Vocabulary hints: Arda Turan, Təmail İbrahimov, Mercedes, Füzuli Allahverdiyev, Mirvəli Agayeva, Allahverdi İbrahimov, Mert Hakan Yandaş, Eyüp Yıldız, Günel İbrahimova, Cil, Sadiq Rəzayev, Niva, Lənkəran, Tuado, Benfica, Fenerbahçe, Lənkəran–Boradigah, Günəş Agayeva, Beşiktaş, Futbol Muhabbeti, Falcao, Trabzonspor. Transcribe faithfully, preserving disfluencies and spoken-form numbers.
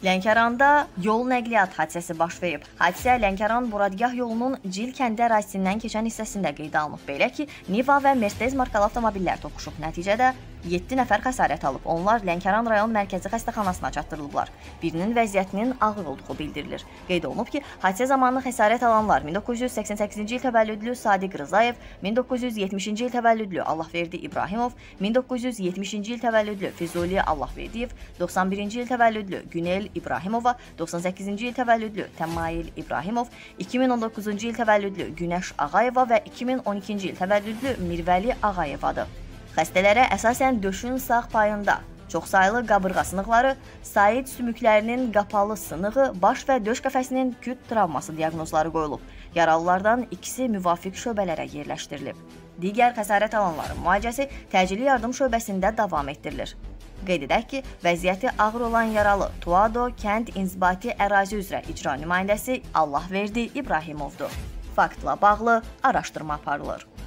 Lənkəranda yol nəqliyyat hadisəsi baş verib. Hadisə Lənkəran-Buradgah yolunun Cil kəndi ərazisindən keçən hissəsində qeydə alınıb. Belə ki, Niva və Mercedes markalı avtomobillər toqquşub. Nəticədə yeddi nəfər xəsarət alıb. Onlar Lənkəran rayon mərkəzi xəstəxanasına çatdırılıblar. Birinin vəziyyətinin ağır olduğu bildirilir. Qeyd olunub ki, hadisə zamanı xəsarət alanlar min doqquz yüz səksən səkkizinci il təvəllüdlü Sadiq Rəzayev, min doqquz yüz yetmişinci il təvəllüdlü Allahverdi İbrahimov, min doqquz yüz yetmişinci il təvəllüdlü Füzuli Allahverdiyev, doxsan birinci il təvəllüdlü Günel İbrahimova, doxsan səkkizinci il təvəllüdlü Təmail İbrahimov, iki min on doqquzuncu il təvəllüdlü Günəş Agayeva və iki min on ikinci il təvəllüdlü Mirvəli Agayevadır. Xəstələrə əsasən döşün sağ payında çoxsaylı qabırğa sınıqları, said sümüklərinin qapalı sınığı, baş və döş qəfəsinin küt travması diaqnozları qoyulub. Yaralılardan ikisi müvafiq şöbələrə yerləşdirilib. Digər xəsarət alanların müalicəsi təcili yardım şöbəsində davam etdirilir. Qeyd edək ki, vəziyyəti ağır olan yaralı Tuado kənd inzibati ərazi üzrə icra nümayəndəsi Allahverdi İbrahimovdur. Faktla bağlı araşdırma aparılır.